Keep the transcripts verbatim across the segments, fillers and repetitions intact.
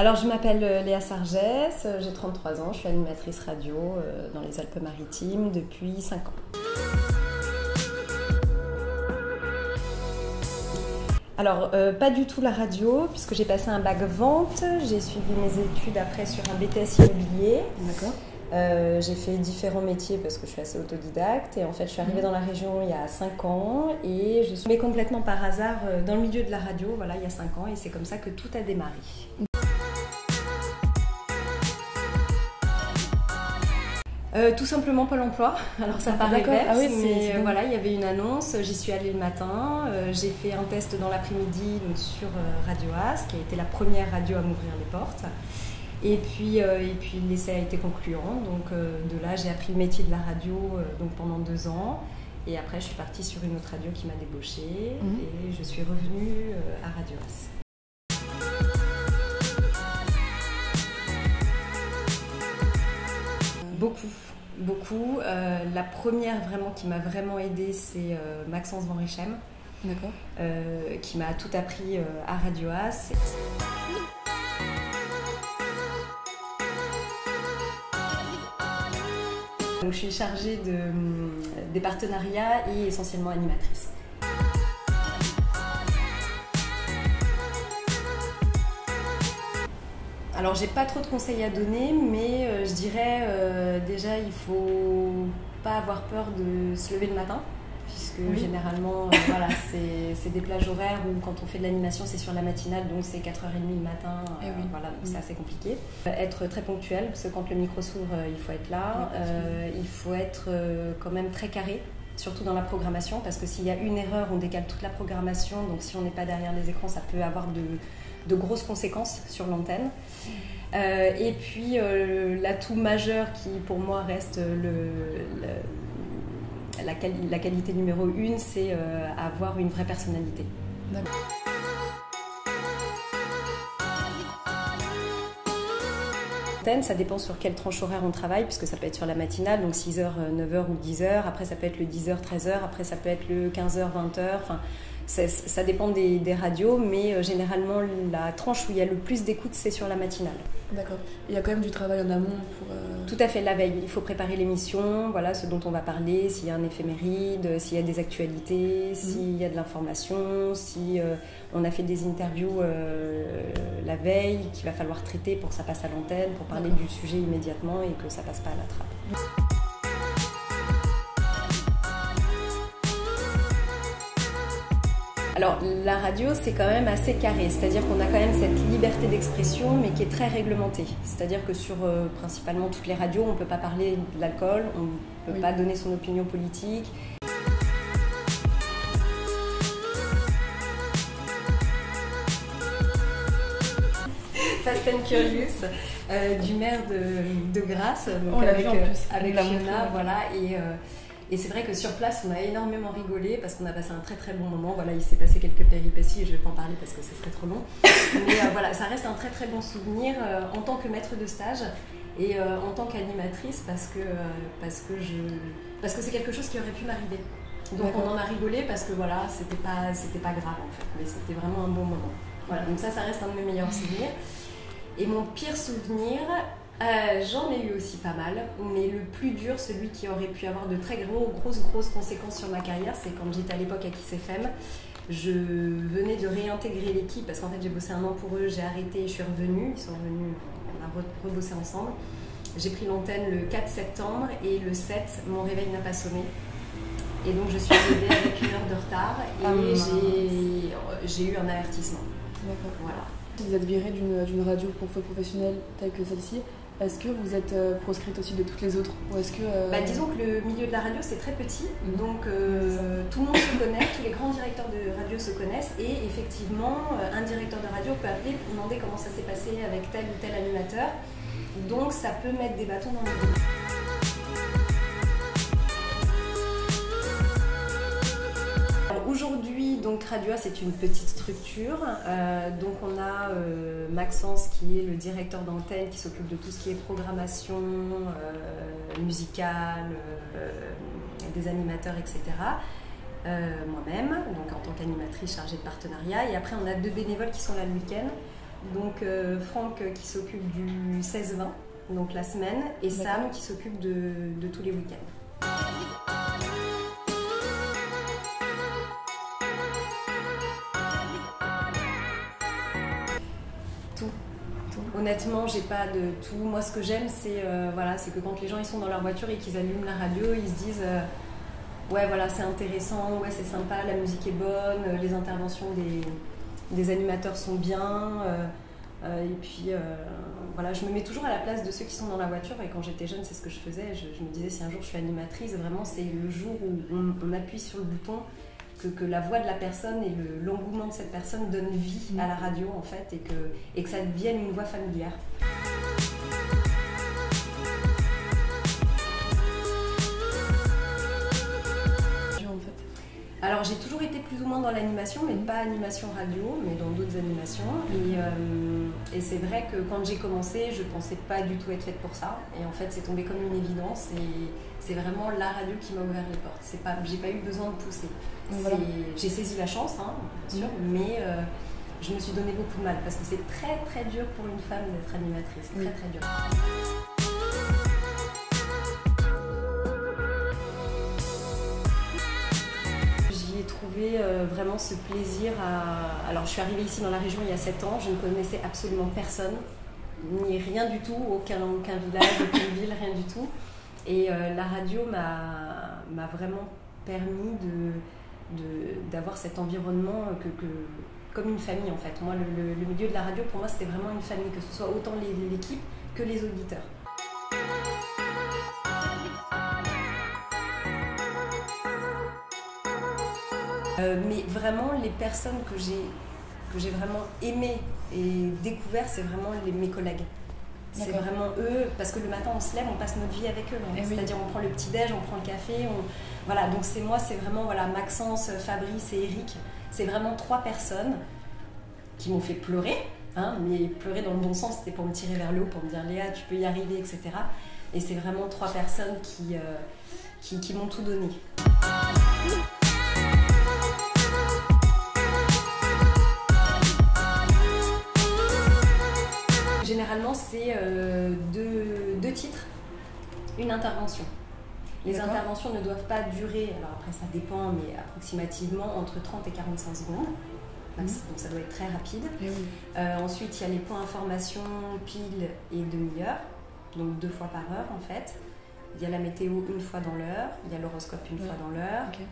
Alors, je m'appelle Léa Sargès, j'ai trente-trois ans, je suis animatrice radio dans les Alpes-Maritimes depuis cinq ans. Alors, euh, pas du tout la radio, puisque j'ai passé un bac vente, j'ai suivi mes études après sur un B T S immobilier. D'accord. Euh, j'ai fait différents métiers parce que je suis assez autodidacte et en fait je suis arrivée dans la région il y a cinq ans et je suis tombée complètement par hasard dans le milieu de la radio, voilà, il y a cinq ans, et c'est comme ça que tout a démarré. Euh, tout simplement Pôle emploi, alors ça ah, paraît bête, ah oui, mais euh, voilà, il y avait une annonce, j'y suis allée le matin, euh, j'ai fait un test dans l'après-midi sur euh, Radio A S, qui a été la première radio à m'ouvrir les portes. Et puis, euh, et puis l'essai a été concluant, donc euh, de là j'ai appris le métier de la radio euh, donc pendant deux ans et après je suis partie sur une autre radio qui m'a débauchée mmh. et je suis revenue euh, à Radio A S. Beaucoup, beaucoup. Euh, la première vraiment qui m'a vraiment aidée, c'est euh, Maxence Van Richem, d'accord, euh, qui m'a tout appris euh, à Radio A S. Donc, je suis chargée de, des partenariats et essentiellement animatrice. Alors, j'ai pas trop de conseils à donner, mais euh, je dirais euh, déjà, il faut pas avoir peur de se lever le matin, puisque oui. généralement, euh, voilà, c'est des plages horaires où quand on fait de l'animation, c'est sur la matinale, donc c'est quatre heures trente le matin, euh, oui. voilà, donc oui. c'est assez compliqué. Euh, être très ponctuel, parce que quand le micro s'ouvre, euh, il faut être là, euh, il faut être euh, quand même très carré, surtout dans la programmation, parce que s'il y a une erreur, on décale toute la programmation, donc si on n'est pas derrière les écrans, ça peut avoir de, de grosses conséquences sur l'antenne. Euh, et puis, euh, l'atout majeur qui, pour moi, reste le... le La, quali la qualité numéro une, c'est euh, avoir une vraie personnalité. Ça dépend sur quelle tranche horaire on travaille, puisque ça peut être sur la matinale, donc six heures, neuf heures ou dix heures, après ça peut être le dix heures, treize heures, après ça peut être le quinze heures, vingt heures, enfin ça dépend des, des radios, mais euh, généralement la tranche où il y a le plus d'écoute, c'est sur la matinale. D'accord. Il y a quand même du travail en amont pour... Euh... Tout à fait, la veille. Il faut préparer l'émission, voilà, ce dont on va parler, s'il y a un éphéméride, s'il y a des actualités, mmh. s'il y a de l'information, si euh, on a fait des interviews euh, la veille qu'il va falloir traiter pour que ça passe à l'antenne, pour parler du sujet immédiatement et que ça passe pas à la trappe. Alors, la radio, c'est quand même assez carré, c'est-à-dire qu'on a quand même cette liberté d'expression, mais qui est très réglementée. C'est-à-dire que sur euh, principalement toutes les radios, on ne peut pas parler de l'alcool, on ne peut oui. pas donner son opinion politique. Fast and Curious, euh, du maire de, de Grasse, donc avec, euh, avec Fiona, voilà, et... Euh, Et c'est vrai que sur place, on a énormément rigolé parce qu'on a passé un très très bon moment. Voilà, il s'est passé quelques péripéties et je ne vais pas en parler parce que ce serait trop long. Mais euh, voilà, ça reste un très très bon souvenir euh, en tant que maître de stage et euh, en tant qu'animatrice parce que euh, parce que je parce que c'est quelque chose qui aurait pu m'arriver. Donc on en a rigolé parce que voilà, c'était pas c'était pas grave en fait, mais c'était vraiment un bon moment. Voilà, donc ça, ça reste un de mes meilleurs souvenirs. Et mon pire souvenir. Euh, J'en ai eu aussi pas mal, mais le plus dur, celui qui aurait pu avoir de très gros, grosses, grosses conséquences sur ma carrière, c'est quand j'étais à l'époque à KissFM. Je venais de réintégrer l'équipe parce qu'en fait j'ai bossé un an pour eux, j'ai arrêté, je suis revenue, ils sont revenus, on a rebossé ensemble. J'ai pris l'antenne le quatre septembre et le sept, mon réveil n'a pas sonné. Et donc je suis arrivée avec une heure de retard et ah, j'ai eu un avertissement. D'accord. Voilà. Vous êtes virée d'une radio pour faux professionnel telle que celle-ci. Est-ce que vous êtes proscrite aussi de toutes les autres ou est-ce que euh... bah, disons que le milieu de la radio c'est très petit, mmh. donc euh, tout le monde se connaît, tous les grands directeurs de radio se connaissent et effectivement un directeur de radio peut appeler pour demander comment ça s'est passé avec tel ou tel animateur, donc ça peut mettre des bâtons dans les roues. Aujourd'hui, donc Radio A S, c'est une petite structure. Euh, donc on a euh, Maxence qui est le directeur d'antenne, qui s'occupe de tout ce qui est programmation euh, musicale, euh, des animateurs, et cetera. Euh, Moi-même, donc en tant qu'animatrice chargée de partenariat. Et après on a deux bénévoles qui sont là le week-end. Donc euh, Franck qui s'occupe du seize vingt, donc la semaine, et Sam qui s'occupe de, de tous les week-ends. Tout. tout. Honnêtement, j'ai pas de tout. Moi, ce que j'aime, c'est euh, voilà, c'est que quand les gens ils sont dans leur voiture et qu'ils allument la radio, ils se disent euh, ouais, voilà, c'est intéressant, ouais, c'est sympa, la musique est bonne, les interventions des... des animateurs sont bien, euh, euh, et puis euh, voilà, je me mets toujours à la place de ceux qui sont dans la voiture. Et quand j'étais jeune, c'est ce que je faisais, je, je me disais si un jour je suis animatrice, vraiment c'est le jour où on, on appuie sur le bouton, que, que la voix de la personne et le, l'engouement de cette personne donne vie à la radio en fait, et que, et que ça devienne une voix familière. Alors j'ai toujours été plus ou moins dans l'animation, mais pas animation radio, mais dans d'autres animations. Et, euh, et c'est vrai que quand j'ai commencé, je pensais pas du tout être faite pour ça. Et en fait, c'est tombé comme une évidence. Et c'est vraiment la radio qui m'a ouvert les portes. C'est pas, j'ai pas eu besoin de pousser. Voilà. J'ai saisi la chance, hein, bien sûr, mmh. mais euh, je me suis donné beaucoup de mal parce que c'est très très dur pour une femme d'être animatrice, mmh. très très dur. Trouver euh, vraiment ce plaisir à... Alors je suis arrivée ici dans la région il y a sept ans, je ne connaissais absolument personne, ni rien du tout, aucun, aucun village, aucune ville, rien du tout. Et euh, la radio m'a vraiment permis d'avoir de, de, cet environnement que, que, comme une famille en fait. Moi le, le, le milieu de la radio pour moi c'était vraiment une famille, que ce soit autant l'équipe que les auditeurs. Euh, mais vraiment, les personnes que j'ai que j'ai vraiment aimées et découvertes, c'est vraiment les, mes collègues. C'est vraiment eux, parce que le matin, on se lève, on passe notre vie avec eux. Hein. C'est-à-dire, oui. on prend le petit-déj, on prend le café. On... Voilà, donc c'est moi, c'est vraiment voilà, Maxence, Fabrice et Eric. C'est vraiment trois personnes qui m'ont fait pleurer. Hein, mais pleurer dans le bon sens, c'était pour me tirer vers le haut, pour me dire « Léa, tu peux y arriver, et cetera » Et c'est vraiment trois personnes qui, euh, qui, qui m'ont tout donné. Généralement, c'est euh, deux, deux titres, une intervention. Les interventions ne doivent pas durer, alors après ça dépend, mais approximativement entre trente et quarante-cinq secondes. Mmh. Donc ça doit être très rapide. Mmh. Euh, ensuite, il y a les points information, pile et demi-heure, donc deux fois par heure en fait. Il y a la météo une fois dans l'heure, il y a l'horoscope une ouais. fois dans l'heure. Okay.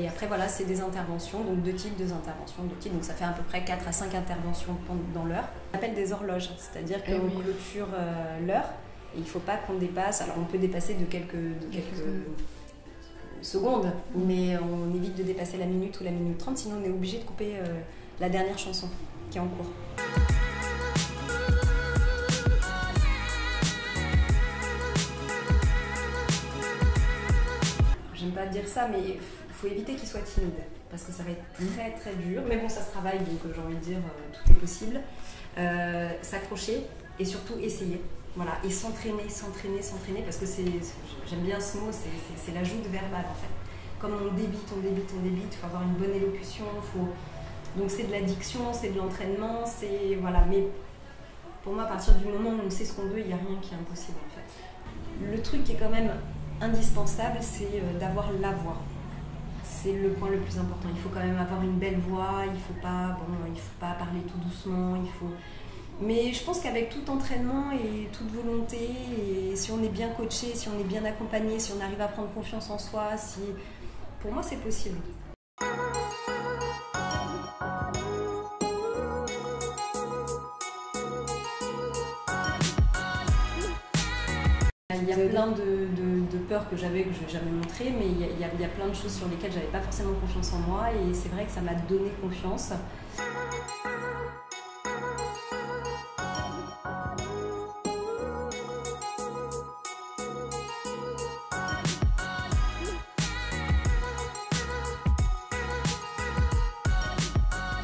Et après, voilà, c'est des interventions, donc deux types, deux interventions, deux types. Donc ça fait à peu près quatre à cinq interventions dans l'heure. On appelle des horloges, c'est-à-dire qu'on oui. clôture euh, l'heure. Il ne faut pas qu'on dépasse, alors on peut dépasser de quelques, de quelques mmh. secondes, mmh. mais on évite de dépasser la minute ou la minute trente, sinon on est obligé de couper euh, la dernière chanson qui est en cours. J'aime pas dire ça, mais il faut éviter qu'ils soient timides parce que ça va être très très dur. Mais bon, ça se travaille, donc j'ai envie de dire tout est possible. Euh, S'accrocher et surtout essayer. Voilà, et s'entraîner, s'entraîner, s'entraîner parce que c'est, j'aime bien ce mot, c'est l'ajoute verbale en fait. Comme on débite, on débite, on débite, il faut avoir une bonne élocution. Faut... Donc c'est de la diction, c'est de l'entraînement, c'est voilà. Mais pour moi, à partir du moment où on sait ce qu'on veut, il n'y a rien qui est impossible en fait. Le truc qui est quand même indispensable, c'est d'avoir la voix. C'est le point le plus important. Il faut quand même avoir une belle voix, il faut pas, bon, il faut pas parler tout doucement, il faut... Mais je pense qu'avec tout entraînement et toute volonté, et si on est bien coaché, si on est bien accompagné, si on arrive à prendre confiance en soi, si... pour moi c'est possible. Il y a plein de, de, de peurs que j'avais, que je n'ai jamais montrées, mais il y, a, il y a plein de choses sur lesquelles je n'avais pas forcément confiance en moi et c'est vrai que ça m'a donné confiance.